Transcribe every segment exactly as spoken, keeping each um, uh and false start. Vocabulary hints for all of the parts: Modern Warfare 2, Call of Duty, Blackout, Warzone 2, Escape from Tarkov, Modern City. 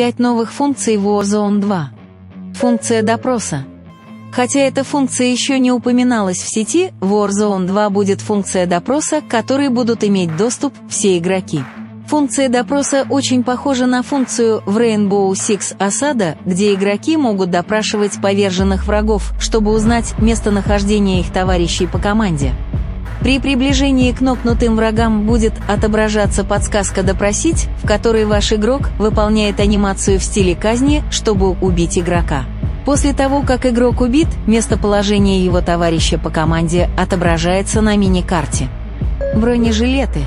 пять новых функций в Warzone два. Функция допроса. Хотя эта функция еще не упоминалась в сети, в Warzone два будет функция допроса, к которой будут иметь доступ все игроки. Функция допроса очень похожа на функцию в Rainbow Six осада, где игроки могут допрашивать поверженных врагов, чтобы узнать местонахождение их товарищей по команде. При приближении к нокнутым врагам будет отображаться подсказка «Допросить», в которой ваш игрок выполняет анимацию в стиле казни, чтобы убить игрока. После того, как игрок убит, местоположение его товарища по команде отображается на миникарте. Бронежилеты.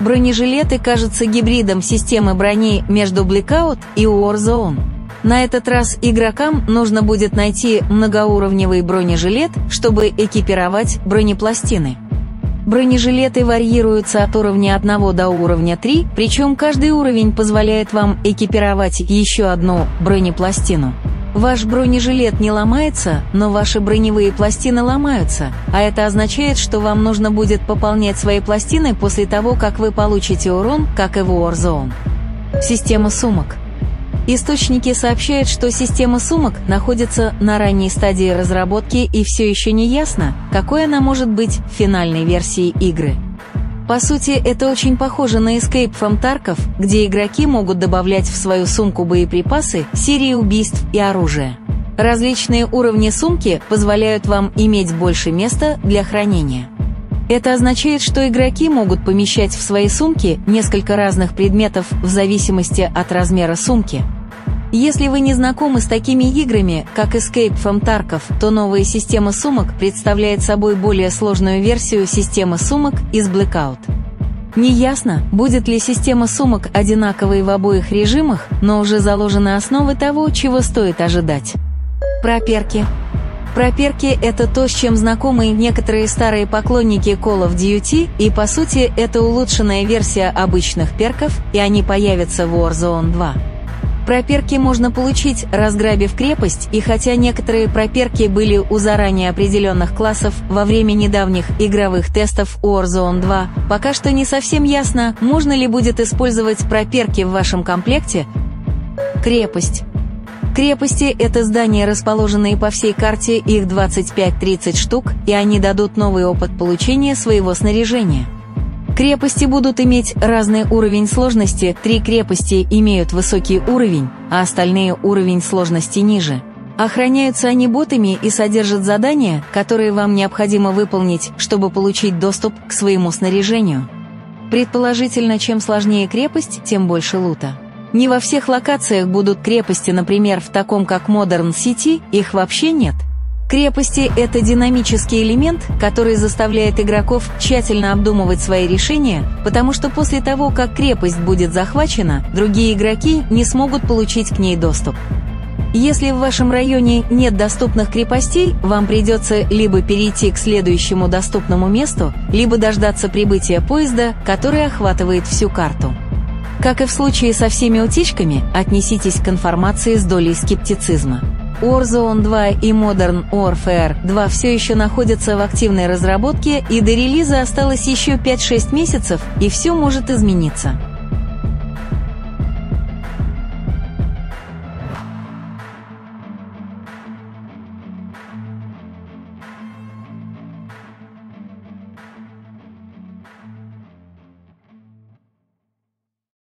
Бронежилеты кажутся гибридом системы брони между Blackout и Warzone. На этот раз игрокам нужно будет найти многоуровневый бронежилет, чтобы экипировать бронепластины. Бронежилеты варьируются от уровня один до уровня три, причем каждый уровень позволяет вам экипировать еще одну бронепластину. Ваш бронежилет не ломается, но ваши броневые пластины ломаются, а это означает, что вам нужно будет пополнять свои пластины после того, как вы получите урон, как и в Warzone. Система сумок. Источники сообщают, что система сумок находится на ранней стадии разработки и все еще не ясно, какой она может быть в финальной версии игры. По сути, это очень похоже на Escape from Tarkov, где игроки могут добавлять в свою сумку боеприпасы, серии убийств и оружие. Различные уровни сумки позволяют вам иметь больше места для хранения. Это означает, что игроки могут помещать в свои сумки несколько разных предметов в зависимости от размера сумки. Если вы не знакомы с такими играми, как Escape from Tarkov, то новая система сумок представляет собой более сложную версию системы сумок из Blackout. Неясно, будет ли система сумок одинаковой в обоих режимах, но уже заложены основы того, чего стоит ожидать. Проперки. Проперки — это то, с чем знакомы некоторые старые поклонники Call of Duty, и по сути это улучшенная версия обычных перков, и они появятся в Warzone два. Проперки можно получить, разграбив крепость, и хотя некоторые проперки были у заранее определенных классов во время недавних игровых тестов Warzone два, пока что не совсем ясно, можно ли будет использовать проперки в вашем комплекте. Крепость. Крепости — это здания, расположенные по всей карте, их двадцать пять-тридцать штук, и они дадут новый опыт получения своего снаряжения. Крепости будут иметь разный уровень сложности, три крепости имеют высокий уровень, а остальные уровень сложности ниже. Охраняются они ботами и содержат задания, которые вам необходимо выполнить, чтобы получить доступ к своему снаряжению. Предположительно, чем сложнее крепость, тем больше лута. Не во всех локациях будут крепости, например, в таком как Modern City, их вообще нет. Крепости — это динамический элемент, который заставляет игроков тщательно обдумывать свои решения, потому что после того, как крепость будет захвачена, другие игроки не смогут получить к ней доступ. Если в вашем районе нет доступных крепостей, вам придется либо перейти к следующему доступному месту, либо дождаться прибытия поезда, который охватывает всю карту. Как и в случае со всеми утечками, отнеситесь к информации с долей скептицизма. Warzone два и Modern Warfare два все еще находятся в активной разработке, и до релиза осталось еще пять-шесть месяцев, и все может измениться.